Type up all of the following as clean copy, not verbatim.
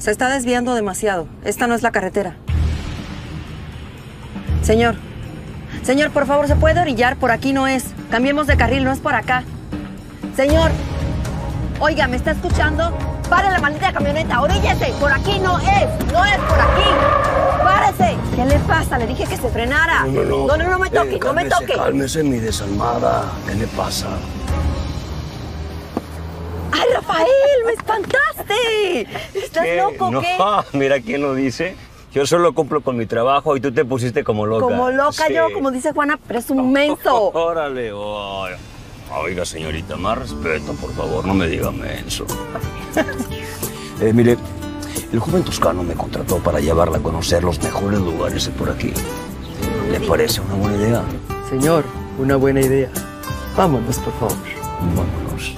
Se está desviando demasiado. Esta no es la carretera. Señor. Señor, por favor, ¿se puede orillar? Por aquí no es. Cambiemos de carril, no es por acá. Señor. Oiga, ¿me está escuchando? ¡Pare la maldita camioneta! ¡Oríllese! ¡Por aquí no es! ¡No es por aquí! ¡Párese! ¿Qué le pasa? Le dije que se frenara. No me toque, no me toque. Cálmese, mi desalmada. ¿Qué le pasa? ¡Ay, Rafael! ¡Me espantaste! ¿Estás loco o qué? No, mira quién lo dice. Yo solo cumplo con mi trabajo y tú te pusiste como loca. Como loca sí. Yo, como dice Juana, pero es un menso. Órale, órale. Oiga, señorita, más respeto, por favor, no me diga menso. Mire, el joven toscano me contrató para llevarla a conocer los mejores lugares por aquí. ¿Le parece una buena idea? Señor, una buena idea. Vámonos, por favor. Vámonos.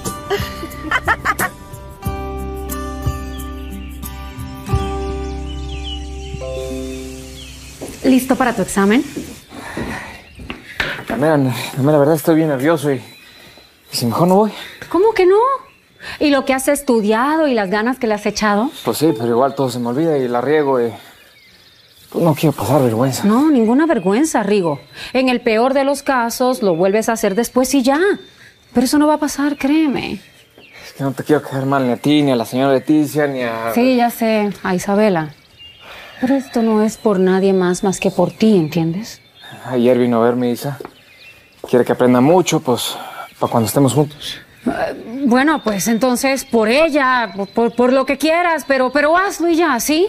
¿Listo para tu examen? La mera verdad, estoy bien nervioso y... si mejor no voy. ¿Cómo que no? ¿Y lo que has estudiado y las ganas que le has echado? Pues sí, pero igual todo se me olvida y la riego y... pues no quiero pasar vergüenza. No, ninguna vergüenza, Rigo. En el peor de los casos, lo vuelves a hacer después y ya. Pero eso no va a pasar, créeme. Es que no te quiero quedar mal ni a ti, ni a la señora Leticia, ni a... sí, ya sé, a Isabela. Pero esto no es por nadie más que por ti, ¿entiendes? Ayer vino a verme, Isa. Quiere que aprenda mucho, pues... para cuando estemos juntos. Bueno, pues entonces por ella, por lo que quieras, pero hazlo y ya, ¿sí?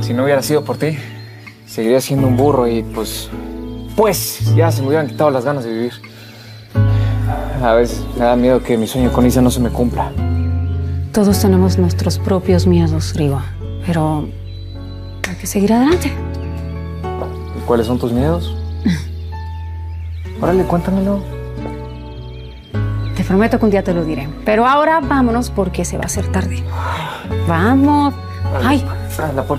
Si no hubiera sido por ti, seguiría siendo un burro y pues ya se me hubieran quitado las ganas de vivir. A veces me da miedo que mi sueño con Isa no se me cumpla. Todos tenemos nuestros propios miedos, Riva, pero hay que seguir adelante. ¿Y cuáles son tus miedos? Órale, cuéntamelo. Te prometo que un día te lo diré. Pero ahora vámonos porque se va a hacer tarde. Vamos. Ay. Anda, por...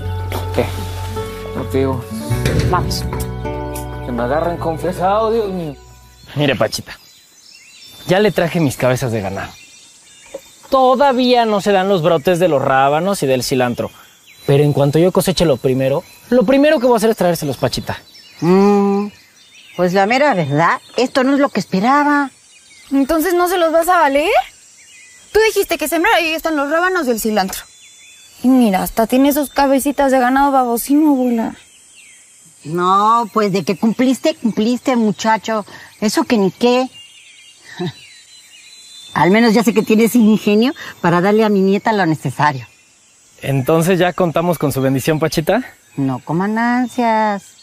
¿qué? No te digo. Vamos. Que me agarren confesado, Dios mío. Mire, Pachita. Ya le traje mis cabezas de ganado. Todavía no se dan los brotes de los rábanos y del cilantro. Pero en cuanto yo coseche lo primero que voy a hacer es traérselos, Pachita. Pues la mera verdad, esto no es lo que esperaba. ¿Entonces no se los vas a valer? Tú dijiste que sembrara y ahí están los rábanos y el cilantro. Y mira, hasta tiene sus cabecitas de ganado babosino, abuela. No, pues de que cumpliste, muchacho. Eso que ni qué. Al menos ya sé que tienes ingenio para darle a mi nieta lo necesario. ¿Entonces ya contamos con su bendición, Pachita? No coman ansias.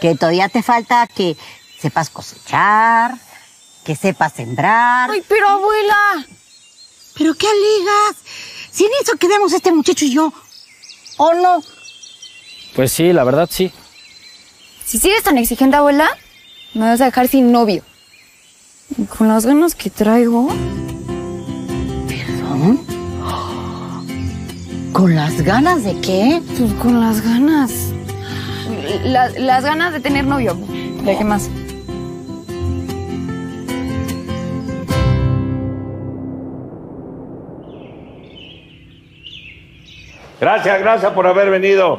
Que todavía te falta que... sepas cosechar, que sepas sembrar. ¡Ay, pero abuela! ¿Pero qué alegas? Si en eso quedamos este muchacho y yo. ¿O no? Pues sí, la verdad sí. Si sigues tan exigente, abuela, me vas a dejar sin novio. ¿Y con las ganas que traigo? ¿Perdón? ¿Con las ganas de qué? Pues con las ganas. Las ganas de tener novio. ¿De qué más? Gracias por haber venido.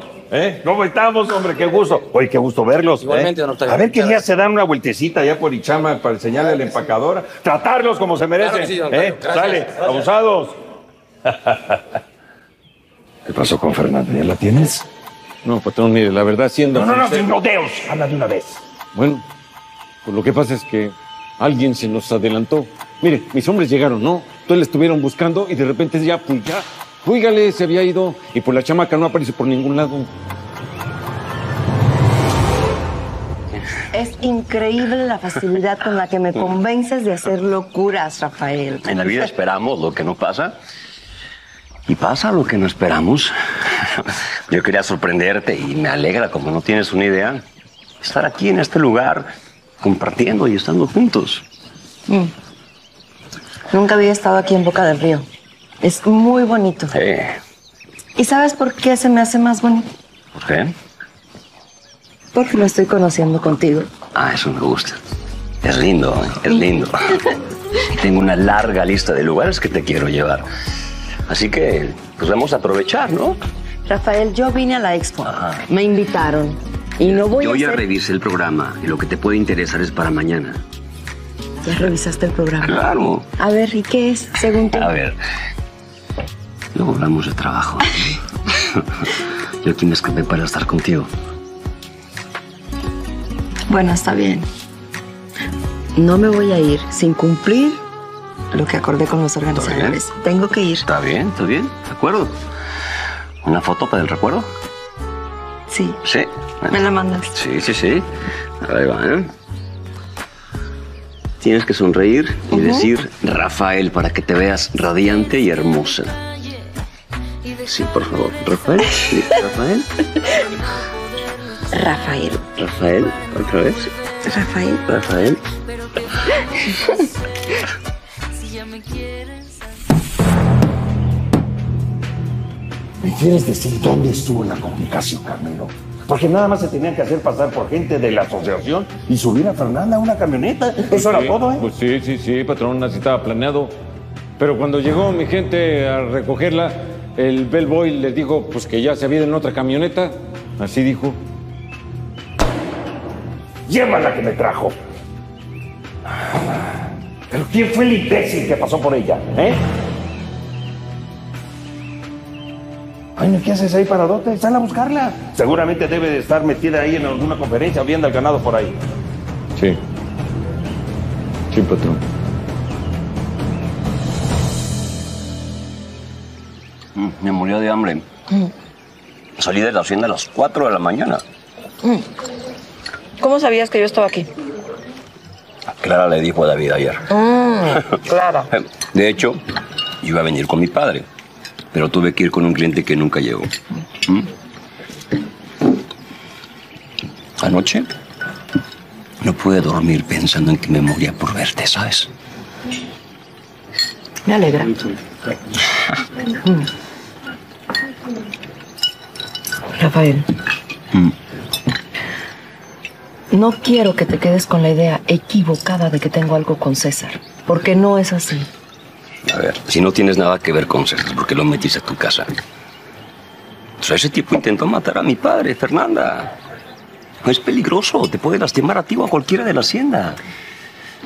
¿Cómo estamos, hombre? Qué gusto. Oye, qué gusto verlos. Igualmente, don Octavio. A ver qué día se dan una vueltecita allá por Ichama para enseñarle a la empacadora. Tratarlos como se merecen. Claro que sí, don Octavio. Gracias. Sale, gracias. Abusados. ¿Qué pasó con Fernanda? ¿Ya la tienes? No, patrón, mire, la verdad siendo... No, sin rodeos. Habla de una vez. Bueno, pues lo que pasa es que alguien se nos adelantó. Mire, mis hombres llegaron, ¿no? Entonces le estuvieron buscando y de repente ya, fúigale, se había ido. Y pues la chamaca no aparece por ningún lado. Es increíble la facilidad con la que me convences de hacer locuras, Rafael. En la vida esperamos lo que no pasa. Y pasa lo que no esperamos. Yo quería sorprenderte y me alegra, como no tienes una idea, estar aquí en este lugar, compartiendo y estando juntos. Nunca había estado aquí en Boca del Río. Es muy bonito. Sí. ¿Y sabes por qué se me hace más bonito? ¿Por qué? Porque lo estoy conociendo contigo. Ah, eso me gusta. Es lindo, es lindo. y tengo una larga lista de lugares que te quiero llevar. Así que, pues vamos a aprovechar, ¿no? Rafael, yo vine a la expo. Ajá. Me invitaron. Y mira, no voy yo a. Yo ya revisé el programa y lo que te puede interesar es para mañana. ¿Ya revisaste el programa? Claro. A ver, ¿y qué es, según tú? A ver. Luego hablamos de trabajo. Yo aquí me escapé para estar contigo. Bueno, está bien. No me voy a ir sin cumplir lo que acordé con los organizadores. ¿Está bien? Tengo que ir. Está bien, de acuerdo. ¿Una foto para el recuerdo? Sí. Sí. ¿Me la mandas? Sí, sí, sí. Ahí va, ¿eh? Tienes que sonreír y decir Rafael para que te veas radiante y hermosa. Sí, por favor. Rafael. Sí, Rafael. Rafael. Rafael. Otra vez. Rafael. Rafael. ¿Me quieres decir dónde estuvo la comunicación, Carmelo? Porque nada más se tenían que hacer pasar por gente de la asociación y subir a Fernanda a una camioneta. Eso era todo, ¿eh? Pues sí, sí, sí, patrón, así estaba planeado. Pero cuando llegó mi gente a recogerla, el bellboy les dijo pues que ya se había ido en otra camioneta. Así dijo. Llévala que me trajo. ¿Pero quién fue el imbécil que pasó por ella, eh? Ay, ¿qué haces ahí, paradote? Sal a buscarla. Seguramente debe de estar metida ahí en alguna conferencia o viendo al ganado por ahí. Sí. Sí, patrón. Me murió de hambre. Salí de la hacienda a las 4 de la mañana. ¿Cómo sabías que yo estaba aquí? A Clara le dijo a David ayer. Clara. De hecho, yo iba a venir con mi padre, pero tuve que ir con un cliente que nunca llegó. Anoche no pude dormir pensando en que me moría por verte, ¿sabes? Me alegra. Rafael, no quiero que te quedes con la idea equivocada de que tengo algo con César, porque no es así. A ver, si no tienes nada que ver con César, ¿por qué lo metiste a tu casa? O sea, ese tipo intentó matar a mi padre, Fernanda. Es peligroso, te puede lastimar a ti o a cualquiera de la hacienda.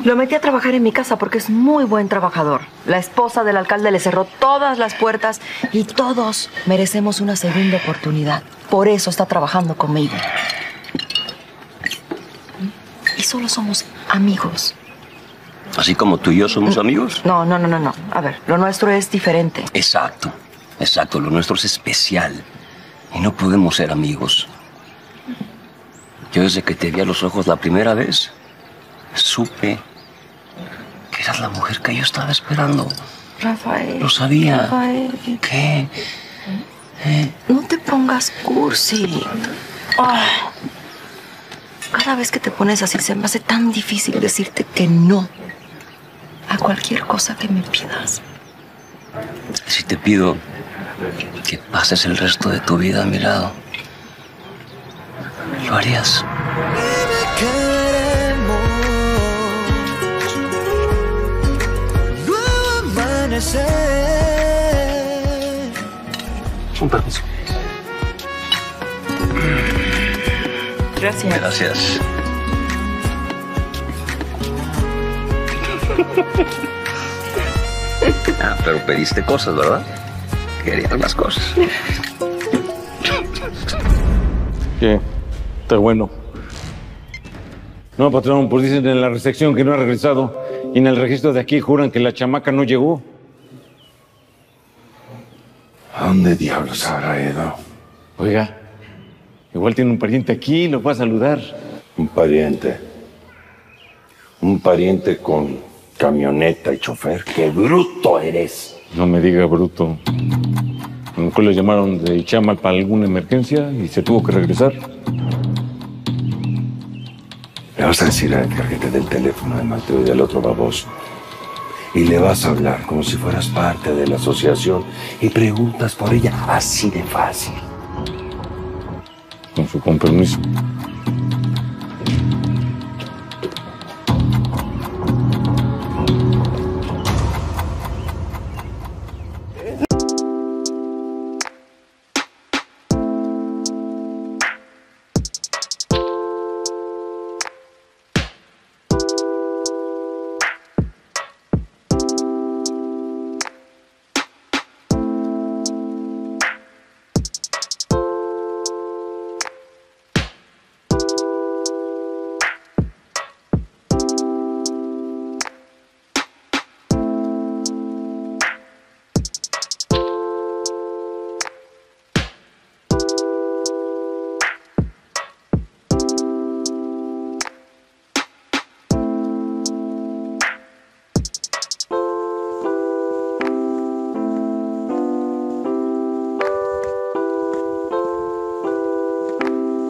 Lo metí a trabajar en mi casa porque es muy buen trabajador. La esposa del alcalde le cerró todas las puertas y todos merecemos una segunda oportunidad. Por eso está trabajando conmigo. Y solo somos amigos. ¿Así como tú y yo somos amigos? No. A ver, lo nuestro es diferente. Exacto, exacto. Lo nuestro es especial. Y no podemos ser amigos. Yo desde que te vi a los ojos la primera vez, supe que eras la mujer que yo estaba esperando. Rafael. Lo sabía. Rafael. ¿Qué? No te pongas cursi. Cada vez que te pones así se me hace tan difícil decirte que no a cualquier cosa que me pidas. Si te pido que pases el resto de tu vida a mi lado, ¿lo harías? Un permiso. Gracias. Gracias. Ah, pero pediste cosas, ¿verdad? Querías más cosas. ¿Qué? Está bueno. No, patrón, pues dicen en la recepción que no ha regresado. Y en el registro de aquí juran que la chamaca no llegó. ¿A dónde diablos habrá ido? Oiga, igual tiene un pariente aquí y lo va a saludar. ¿Un pariente? ¿Un pariente con camioneta y chofer? ¡Qué bruto eres! No me diga bruto. A lo mejor le llamaron de Ichama para alguna emergencia y se tuvo que regresar. Le vas a decir a Edgar que te dé el teléfono de Mateo y del otro baboso. Y le vas a hablar como si fueras parte de la asociación y preguntas por ella así de fácil. Con su compromiso.